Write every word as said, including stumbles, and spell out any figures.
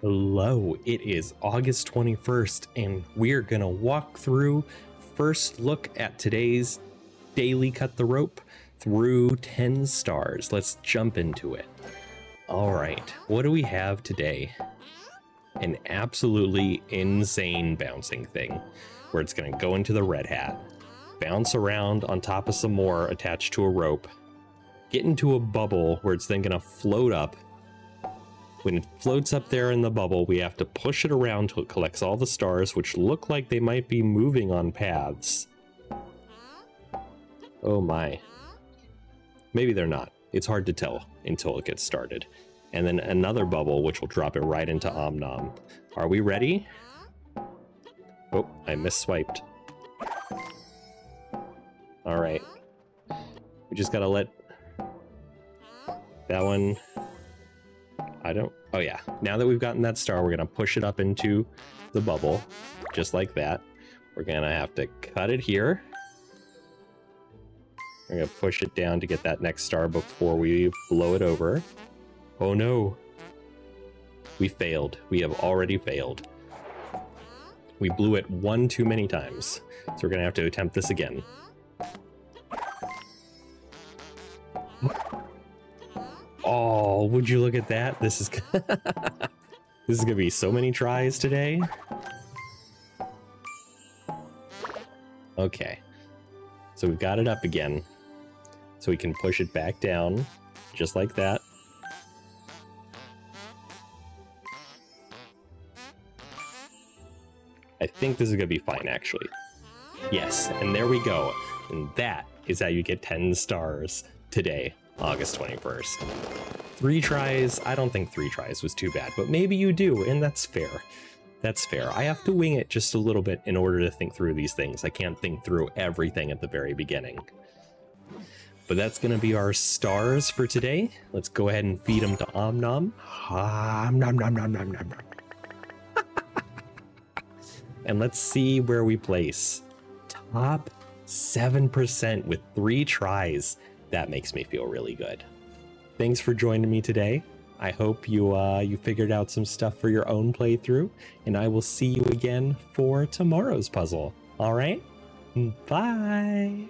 Hello, it is August twenty-first, and we're gonna walk through first look at today's daily Cut the Rope through ten stars. Let's jump into it. All right, what do we have today? An absolutely insane bouncing thing where it's gonna go into the red hat, bounce around on top of some more attached to a rope, get into a bubble where it's then gonna float up. When it floats up there in the bubble, we have to push it around till it collects all the stars, which look like they might be moving on paths. Oh my. Maybe they're not. It's hard to tell until it gets started. And then another bubble, which will drop it right into Omnom. Are we ready? Oh, I misswiped. All right. We just gotta let that one... I don't... Oh, yeah. Now that we've gotten that star, we're going to push it up into the bubble, just like that. We're going to have to cut it here. We're going to push it down to get that next star before we blow it over. Oh, no. We failed. We have already failed. We blew it one too many times, so we're going to have to attempt this again. Oh, would you look at that? This is this is gonna be so many tries today. Okay, so we've got it up again, so we can push it back down, just like that. I think this is gonna be fine, actually. Yes, and there we go. And that is how you get ten stars today. August twenty-first. Three tries. I don't think three tries was too bad, but maybe you do, and that's fair. That's fair. I have to wing it just a little bit in order to think through these things. I can't think through everything at the very beginning. But that's going to be our stars for today. Let's go ahead and feed them to Omnom. Omnom, nom, nom, nom, nom, nom. And let's see where we place. Top seven percent with three tries. That makes me feel really good. Thanks for joining me today. I hope you uh, you figured out some stuff for your own playthrough, and I will see you again for tomorrow's puzzle. All right, bye.